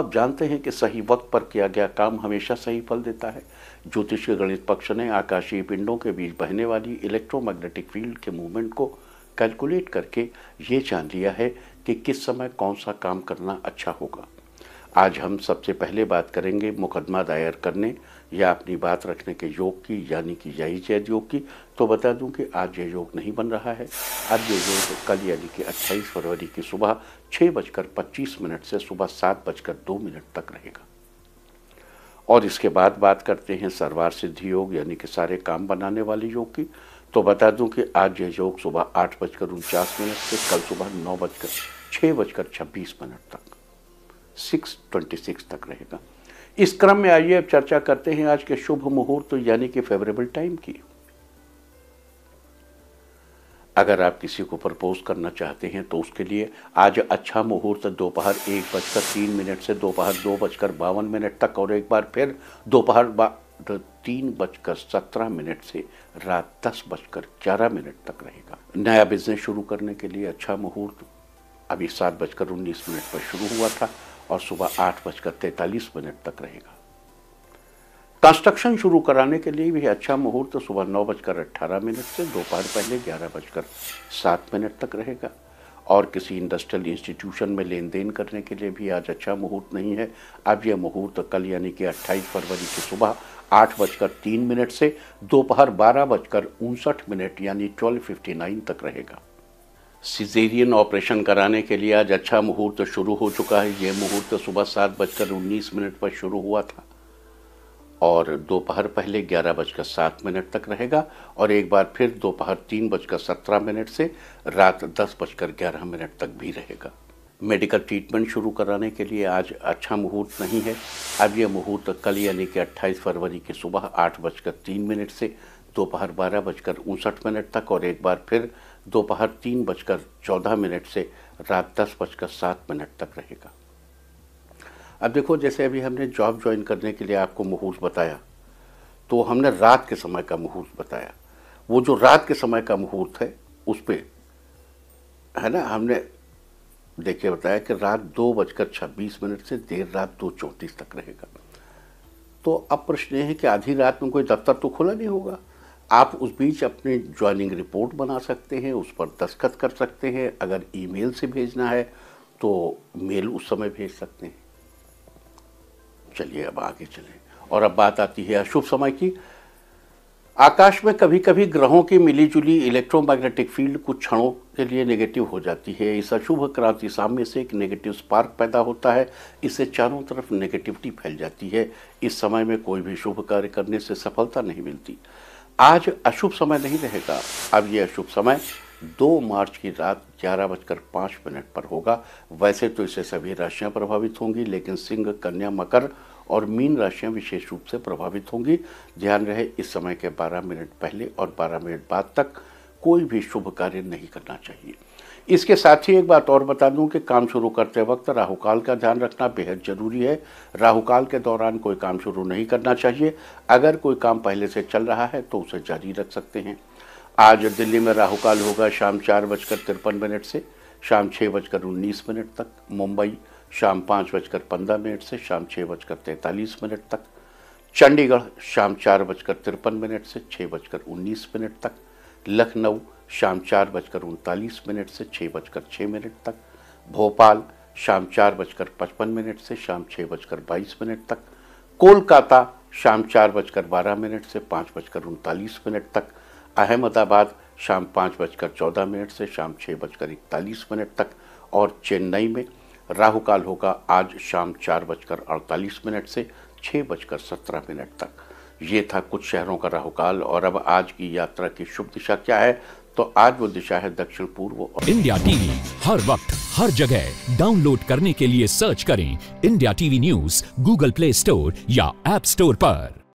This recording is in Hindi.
आप जानते हैं कि सही वक्त पर किया गया काम हमेशा सही फल देता है। ज्योतिष के गणित पक्ष ने आकाशीय पिंडों के बीच बहने वाली इलेक्ट्रोमैग्नेटिक फील्ड के मूवमेंट को कैलकुलेट करके ये जान लिया है कि किस समय कौन सा काम करना अच्छा होगा। आज हम सबसे पहले बात करेंगे मुकदमा दायर करने या अपनी बात रखने के योग की, यानी कि जय योग की। तो बता दूं कि आज ये योग नहीं बन रहा है। अब ये योग कल यानी कि 28 फरवरी की सुबह 6:25 से सुबह 7:02 तक रहेगा। और इसके बाद बात करते हैं सर्वार सिद्धि योग यानी कि सारे काम बनाने वाले योग की। तो बता दूं कि आज ये योग सुबह 8:49 से कल सुबह 9:06 तक 6:26 तक रहेगा। इस क्रम में आइए अब चर्चा करते हैं आज के शुभ मुहूर्त तो यानी कि फेवरेबल टाइम की। अगर आप किसी को प्रपोज करना चाहते हैं तो उसके लिए आज अच्छा मुहूर्त दोपहर 1:03 से दोपहर 2:52 तक, और एक बार फिर दोपहर 3:17 से रात 10:11 तक रहेगा। नया बिजनेस शुरू करने के लिए अच्छा मुहूर्त अभी 7:19 पर शुरू हुआ था और सुबह 8:43 तक रहेगा। कंस्ट्रक्शन शुरू कराने के लिए भी अच्छा मुहूर्त तो सुबह 9:18 से दोपहर पहले 11:07 तक रहेगा। और किसी इंडस्ट्रियल इंस्टीट्यूशन में लेन देन करने के लिए भी आज अच्छा मुहूर्त नहीं है। अब यह मुहूर्त कल यानी कि 28 फरवरी की सुबह 8:03 से दोपहर 12:59 यानी 12:59 तक रहेगा। सिजेरियन ऑपरेशन कराने के लिए आज अच्छा मुहूर्त शुरू हो चुका है। यह मुहूर्त सुबह 7:19 पर शुरू हुआ था और दोपहर पहले 11:07 तक रहेगा। और एक बार फिर दोपहर 3:17 से रात 10:11 तक भी रहेगा। मेडिकल ट्रीटमेंट शुरू कराने के लिए आज अच्छा मुहूर्त नहीं है। अब यह मुहूर्त कल यानी कि 28 फरवरी की सुबह 8:03 से दोपहर 12:59 तक, और एक बार फिर दोपहर 3:14 से रात 10:07 तक रहेगा। अब देखो, जैसे अभी हमने जॉब ज्वाइन करने के लिए आपको मुहूर्त बताया तो हमने रात के समय का मुहूर्त बताया। वो जो रात के समय का मुहूर्त है उस पर है ना, हमने देखिए बताया कि रात 2:26 से देर रात 2:34 तक रहेगा। तो अब प्रश्न ये है कि आधी रात में कोई दफ्तर तो खुला नहीं होगा। आप उस बीच अपनी ज्वाइनिंग रिपोर्ट बना सकते हैं, उस पर दस्तखत कर सकते हैं। अगर ईमेल से भेजना है तो मेल उस समय भेज सकते हैं। चलिए अब आगे चलें और अब बात आती है अशुभ समय की। आकाश में कभी कभी ग्रहों की मिलीजुली इलेक्ट्रोमैग्नेटिक फील्ड कुछ क्षणों के लिए नेगेटिव हो जाती है। इस अशुभ क्रांति सामने से एक नेगेटिव स्पार्क पैदा होता है। इससे चारों तरफ नेगेटिविटी फैल जाती है। इस समय में कोई भी शुभ कार्य करने से सफलता नहीं मिलती। आज अशुभ समय नहीं रहेगा। अब ये अशुभ समय 2 मार्च की रात 11:05 पर होगा। वैसे तो इससे सभी राशियां प्रभावित होंगी, लेकिन सिंह, कन्या, मकर और मीन राशियां विशेष रूप से प्रभावित होंगी। ध्यान रहे, इस समय के 12 मिनट पहले और 12 मिनट बाद तक कोई भी शुभ कार्य नहीं करना चाहिए। इसके साथ ही एक बात और बता दूं कि काम शुरू करते वक्त राहुकाल का ध्यान रखना बेहद ज़रूरी है। राहुकाल के दौरान कोई काम शुरू नहीं करना चाहिए। अगर कोई काम पहले से चल रहा है तो उसे जारी रख सकते हैं। आज दिल्ली में राहुकाल होगा शाम 4:53 से शाम 6:19 तक, मुंबई शाम 5:15 से शाम 6:43 तक, चंडीगढ़ शाम 4:53 से 6:19 तक, लखनऊ शाम 4:39 से 6:06 तक, भोपाल शाम 4:55 से शाम 6:22 तक, कोलकाता शाम 4:12 से 5:39 तक, अहमदाबाद शाम 5:14 से शाम 6:41 तक, और चेन्नई में राहुकाल होगा आज शाम 4:48 से 6:17 तक। ये था कुछ शहरों का राहुकाल। और अब आज की यात्रा की शुभ दिशा क्या है, तो आज वो दिशा है दक्षिण पूर्व। इंडिया टीवी हर वक्त हर जगह डाउनलोड करने के लिए सर्च करें IndiaTV News Google play store या ऐप स्टोर पर।